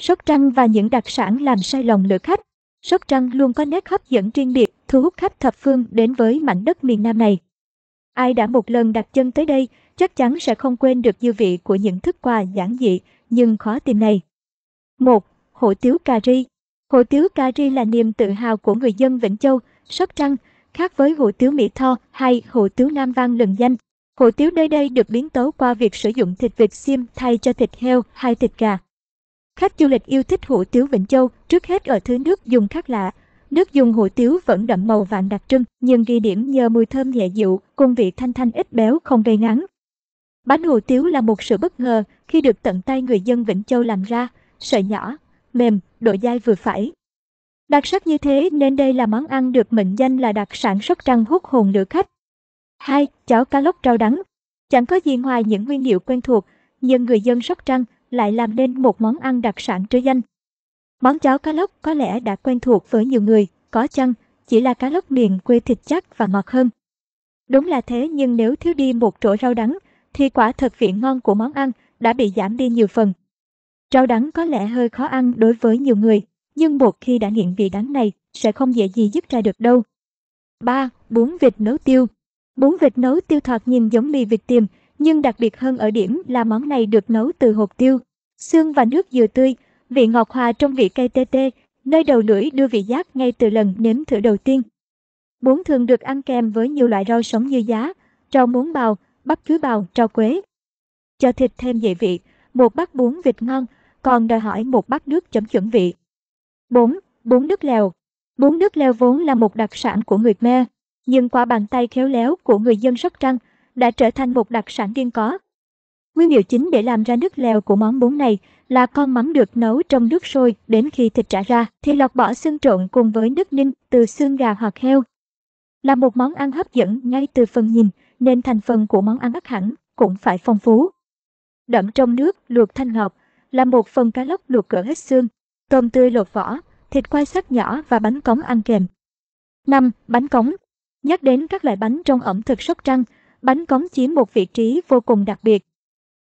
Sóc Trăng và những đặc sản làm say lòng lữ khách. Sóc Trăng luôn có nét hấp dẫn riêng biệt, thu hút khách thập phương đến với mảnh đất miền Nam này. Ai đã một lần đặt chân tới đây, chắc chắn sẽ không quên được dư vị của những thức quà giản dị nhưng khó tìm này. 1. Hủ tiếu cà ri. Hủ tiếu cà ri là niềm tự hào của người dân Vĩnh Châu, Sóc Trăng, khác với hủ tiếu Mỹ Tho hay hủ tiếu Nam Vang lừng danh. Hủ tiếu nơi đây được biến tấu qua việc sử dụng thịt vịt xiêm thay cho thịt heo hay thịt gà. Khách du lịch yêu thích hủ tiếu Vĩnh Châu trước hết ở thứ nước dùng khác lạ. Nước dùng hủ tiếu vẫn đậm màu vàng đặc trưng nhưng ghi điểm nhờ mùi thơm nhẹ dịu cùng vị thanh thanh ít béo không gây ngán. Bánh hủ tiếu là một sự bất ngờ khi được tận tay người dân Vĩnh Châu làm ra, sợi nhỏ, mềm, độ dai vừa phải. Đặc sắc như thế nên đây là món ăn được mệnh danh là đặc sản Sóc Trăng hút hồn lữ khách. 2. Cháo cá lóc rau đắng. Chẳng có gì ngoài những nguyên liệu quen thuộc, nhưng người dân Sóc Trăng lại làm nên một món ăn đặc sản trứ danh. Món cháo cá lóc có lẽ đã quen thuộc với nhiều người, có chăng chỉ là cá lóc miền quê thịt chắc và ngọt hơn. Đúng là thế, nhưng nếu thiếu đi một chỗ rau đắng thì quả thật vị ngon của món ăn đã bị giảm đi nhiều phần. Rau đắng có lẽ hơi khó ăn đối với nhiều người, nhưng một khi đã nghiện vị đắng này sẽ không dễ gì dứt ra được đâu. 3. Bún vịt nấu tiêu. Bún vịt nấu tiêu thoạt nhìn giống mì vịt tiềm, nhưng đặc biệt hơn ở điểm là món này được nấu từ hột tiêu, xương và nước dừa tươi, vị ngọt hòa trong vị cây tê tê, nơi đầu lưỡi đưa vị giác ngay từ lần nếm thử đầu tiên. Bún thường được ăn kèm với nhiều loại rau sống như giá, rau muống bào, bắp chuối bào, rau quế. Cho thịt thêm dậy vị, một bát bún vịt ngon còn đòi hỏi một bát nước chấm chuẩn vị. 4. Bún nước lèo. Bún nước lèo vốn là một đặc sản của người Khmer, nhưng qua bàn tay khéo léo của người dân Sóc Trăng đã trở thành một đặc sản riêng có. Nguyên liệu chính để làm ra nước lèo của món bún này là con mắm được nấu trong nước sôi, đến khi thịt rã ra thì lọc bỏ xương trộn cùng với nước ninh từ xương gà hoặc heo. Là một món ăn hấp dẫn ngay từ phần nhìn nên thành phần của món ăn ắt hẳn cũng phải phong phú. Đậm trong nước luộc thanh ngọt là một phần cá lóc luộc cỡ hết xương, tôm tươi lột vỏ, thịt quay sắc nhỏ và bánh cống ăn kèm. 5. Bánh cống. Nhắc đến các loại bánh trong ẩm thực Sóc Trăng, bánh cống chiếm một vị trí vô cùng đặc biệt.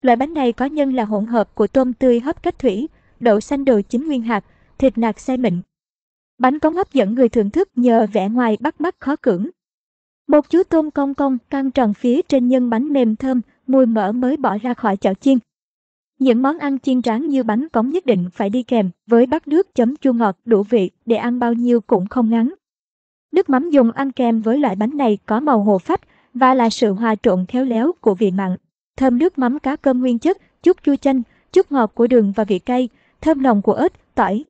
Loại bánh này có nhân là hỗn hợp của tôm tươi hấp cách thủy, đậu xanh đồi chín nguyên hạt, thịt nạc xay mịn. Bánh cống hấp dẫn người thưởng thức nhờ vẻ ngoài bắt mắt khó cưỡng. Một chú tôm cong cong căng tròn phía trên nhân bánh mềm thơm, mùi mỡ mới bỏ ra khỏi chảo chiên. Những món ăn chiên rán như bánh cống nhất định phải đi kèm với bát nước chấm chua ngọt đủ vị, để ăn bao nhiêu cũng không ngán. Nước mắm dùng ăn kèm với loại bánh này có màu hồ phách và là sự hòa trộn khéo léo của vị mặn, thơm nước mắm cá cơm nguyên chất, chút chua chanh, chút ngọt của đường và vị cay, thơm lòng của ớt, tỏi.